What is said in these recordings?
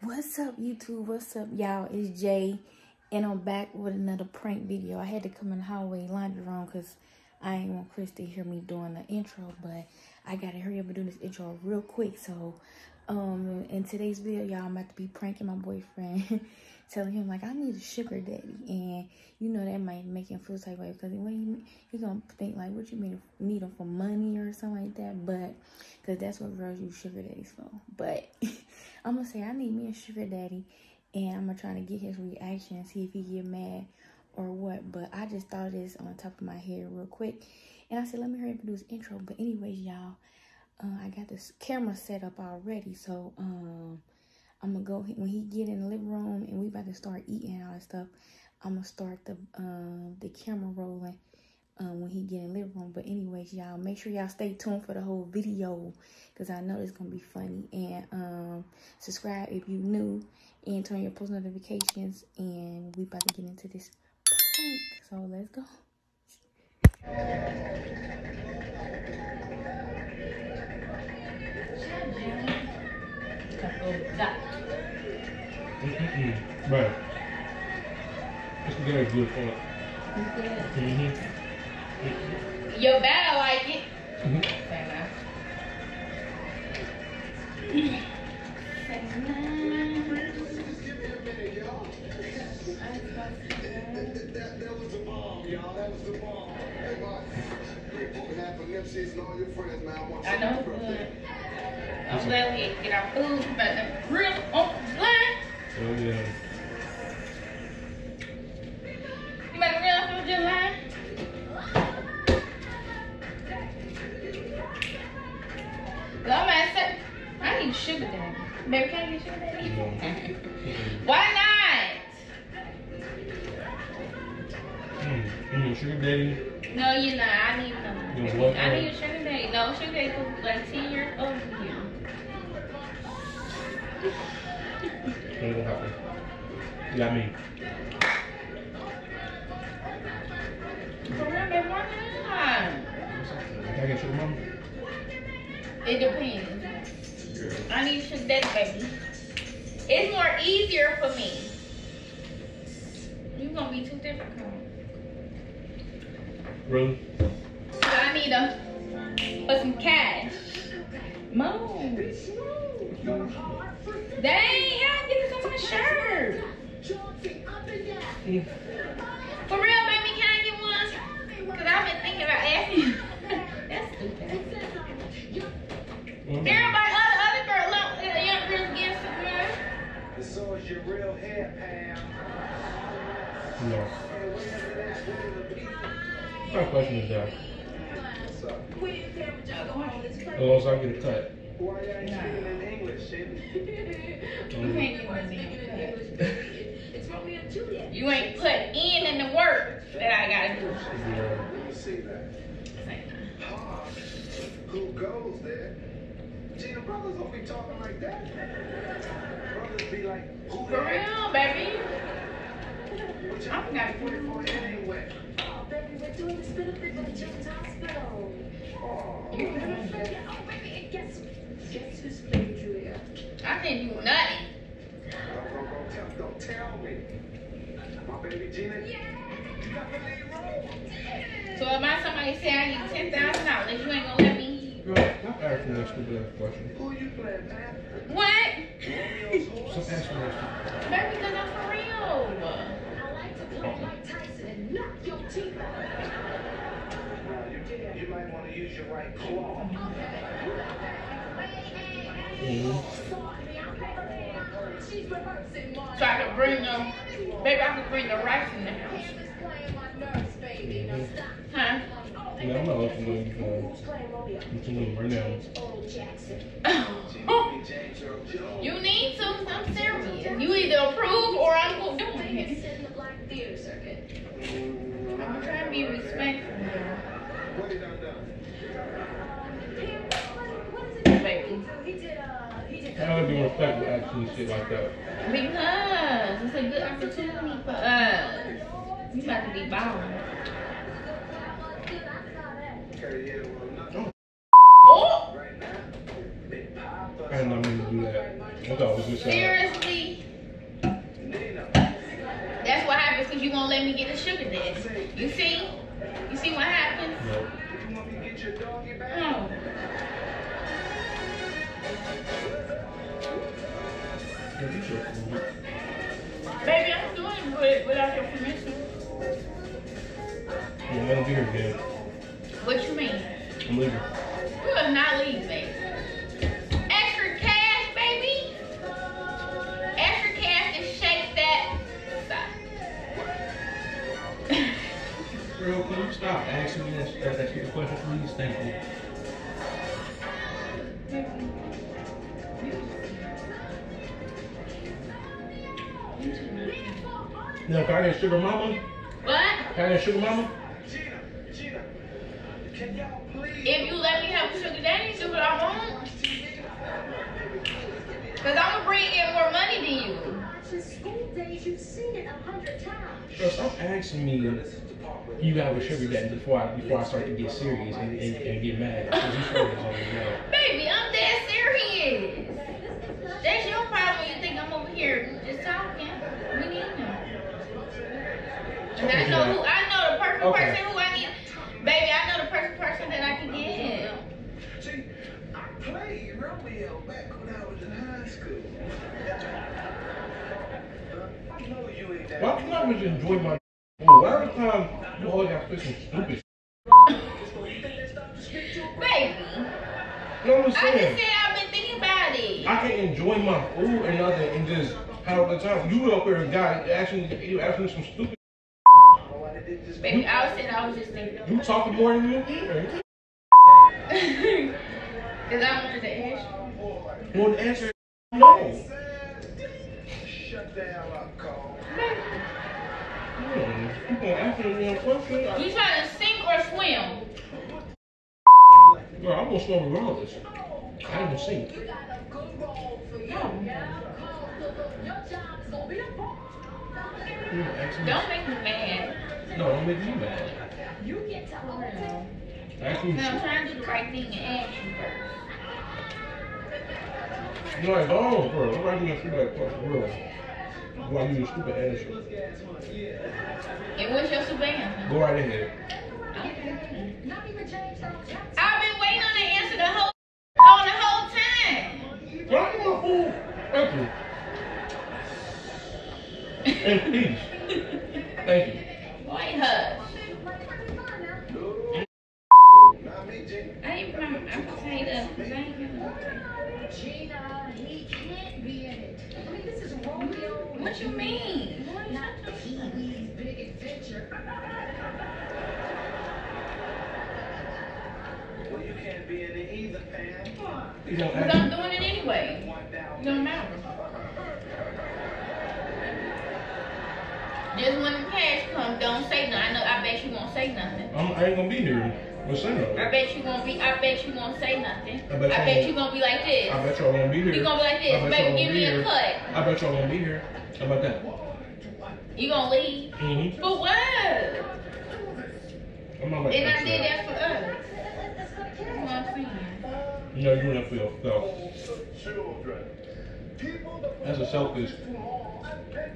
What's up, YouTube? What's up, y'all? It's Jay, and I'm back with another prank video. I had to come in the hallway laundry room because I ain't want Chris to hear me doing the intro, but I gotta hurry up and do this intro real quick. So, in today's video, y'all, I'm about to be pranking my boyfriend, telling him like I need a sugar daddy, and you know that might make him feel type way because he gonna think like, what you mean, need him for money or something like that? But because that's what girls use sugar daddies for. But I'm gonna say I need me a sugar daddy, and I'm gonna try to get his reaction, see if he get mad or what. But I just thought this on the top of my head real quick, and I said let me hurry up and do this intro. But anyways, y'all, I got this camera set up already, so I'm gonna go when he get in the living room and we about to start eating all that stuff. I'm gonna start the camera rolling when he get in the living room. But anyways, y'all, make sure y'all stay tuned for the whole video because I know it's gonna be funny. And subscribe if you new and turn your post notifications. And we about to get into this prank, so let's go. Right. This is very good for it. It's good. Mm-hmm. Your better like it. Mm-hmm. That was the bomb, y'all. That was the bomb. I know it's good. I'm glad we didn't get our food, but the grill on the line. Oh, yeah. You better realize it was your line. I need sugar daddy. Baby, can I get sugar daddy? No. Why not? You need sugar daddy? No, you're not. I need something. I need a sugar daddy. No, sugar daddy is like 10 years older than you. Ain't gonna happen. You got me. Remember, why not? Can I get sugar mama? It depends. Girl. I need sugar daddy, baby. It's more easier for me. You're gonna be too different, girl. Really? So I need for some cash. Mom. Dang, how did it come on the shirt? Yeah. For real, baby, can I get one? Because I've been thinking about asking. That's stupid. Mm-hmm. Everybody, other girl, look, the young girl's getting some money. As long as your real hair, Pam. No. What question is that? Unless I get a cut. Why are you speaking in English? You ain't put in the work that I gotta do. Yeah. Let me see that. Hard. Who goes there? See, the brothers don't be talking like that. Brothers be like, who for real, baby? I'm not 44 anyway. Doing this little bit of children's hospital. Oh, you never feel it. Oh, baby, guess who's playing Julia? I didn't do nothing. Don't tell me. My baby Gina. Yeah. You got the lead role. So if my somebody say I need $10,000, you ain't gonna let me. Girl, stop asking that stupid question. Who you playing, man? What? Stop asking that. Baby, because I'm for real. Mike Tyson and knock your teeth out. Now you might want to use your right claw. So I can bring them, baby, I can bring the rice in the house. Huh? Yeah, I'm not looking at you. I'm doing right now. You need some. I'm serious. You either approve or I'm going to do it. Theater circuit. I'm trying to be respectful here. What did I do? What is it, baby? He did. I would be respectful asking shit like that. Because it's a good opportunity for us. You about to be balling. I didn't know me to do that. I thought it was just seriously. That's what happens because you won't let me get a sugar daddy. You see? You see what happens? You want me to get your doggy back? Baby, I'm doing it without your permission. Yeah, I don't do it again. What you mean? I'm leaving. We will not leave, baby. Extra cash, baby. Extra cash is shake that. Stop. Girl, can you stop asking me that stupid question, please? Thank you. No, can I get sugar mama? What? Can I get sugar mama? Gina, can y'all please? If you let me have a sugar daddy, do what I want. Because I'm going to bring in more money than you. School days, you've seen it 100 times. Bro, stop asking me you have a sugar daddy before I start to get serious and get mad. Baby, I'm dead serious. That's your problem when you think I'm over here just talking. We need them. And I know the perfect person who I need. Baby, I know the perfect person that I can get. See, I played Romeo back when I was in high school. I know you ain't that. Why can't I just enjoy my food? Why every time you always got to say some stupid baby. You know what I'm saying? I just said I've been thinking about it. I can enjoy my food and nothing and just have all the time. You up there and guy asking some stupid. Baby, I was just thinking. You talking more than you did? Because I wanted to answer. You want to answer? No. Shut the hell up, Carl. You gonna answer me on question? You trying to sink or swim? Girl, I'm gonna swim regardless. I ain't gonna sink. You got a good role for you. No. Your job is gonna be a ball. Don't make me mad. No, don't make me mad. You get to own it. I'm trying to do the right thing and ask you first. You're like, oh, bro, I'm not doing stupid ass fucking real. Why you a stupid ass? And what's your stupid answer? Go right ahead. I've been waiting on the answer the whole time. Why do you want food? Thank you. And please. Thank you. Boy, hush. I ain't from potato. Gina, he can't be in it. I mean, this is Romeo. What you mean? Not TV's big adventure. Well, you can't be in it either, Pam. Because I'm doing it anyway. It don't matter. Just when the cash comes, don't say nothing. I know. I bet you won't say nothing. I ain't gonna be here. What's that? I bet you won't say nothing. I bet you gonna be like this. I bet y'all won't be here. You gonna be like this. Baby, give me a cut. I bet y'all won't be here. How about that? You gonna leave? Mm-hmm. For what? I'm not like and I did that for us. No, you don't feel self. That's a selfish.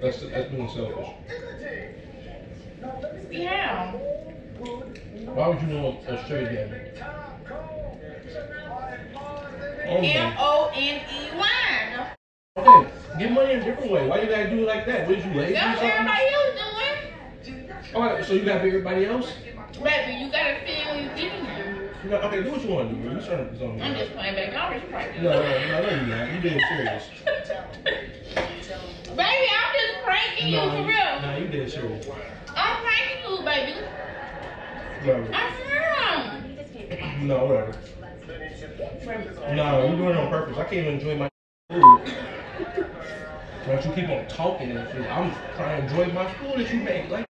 That's being selfish. Yeah. Why would you want a sugar daddy? M-O-N-E-Y. Okay, get money in a different way. Why you gotta do it like that? What did you lazy? That's what everybody else doing. Alright, so you gotta be everybody else? Baby, you gotta feel you getting here. No, okay, do what you wanna do, bro. I'm just playing back. I already practiced. No, you're not. You're being serious. Baby, I'm just pranking you for real. Nah, you dead serious. I'm pranking you, baby. Whatever. I'm real. No, whatever. No, you're doing it on purpose. I can't even enjoy my food. Why don't you keep on talking and shit? I'm trying to enjoy my food that you make. Like,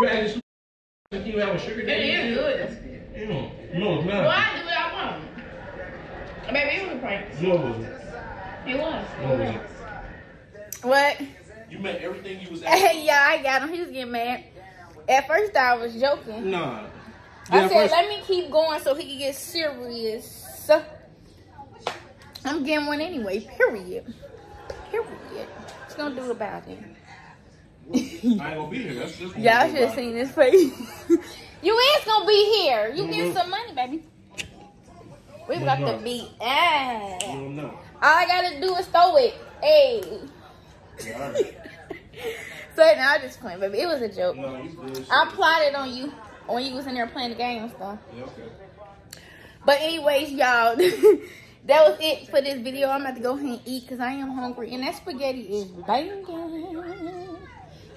you better just you have a sugar daddy. It is good. You know, no, it's not. Well, I do what I want. Baby, it was a prank. No, it wasn't. It was. No, it wasn't. What? You meant everything you was asking. Yeah, I got him. He was getting mad. At first, I was joking. Nah. I said, let me keep going so he can get serious. I'm getting one anyway, period. Period. It's gonna do about it. I ain't gonna be here. Y'all should have seen his face. You is gonna be here. You get some money, baby. We got to be ass. All I gotta do is throw it. Hey. Yeah, all right. So now I just playing, baby. It was a joke. No, I plotted on you when you was in there playing the game and stuff. Yeah, okay. But anyways, y'all, that was it for this video. I'm about to go ahead and eat because I am hungry, and that spaghetti is banging.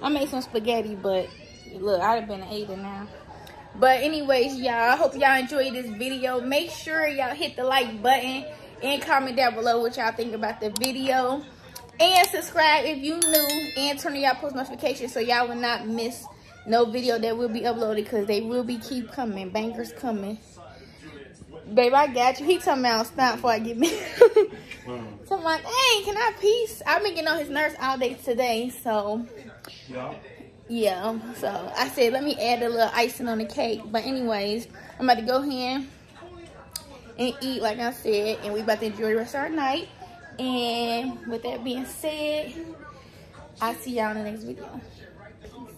I made some spaghetti, but look, I'd have been an eater now. But anyways, y'all, I hope y'all enjoyed this video. Make sure y'all hit the like button and comment down below what y'all think about the video. And subscribe if you new, and turn on y'all post notifications so y'all will not miss no video that will be uploaded, because they will be keep coming. Bangers coming. Babe, I got you. He talking about stop before I get me. So I'm like, hey, can I peace? I've been getting on his nerves all day today, so... Yeah, so I said let me add a little icing on the cake. But anyways, I'm about to go ahead and eat like I said, and we about to enjoy the rest of our night. And with that being said, I'll see y'all in the next video. Peace.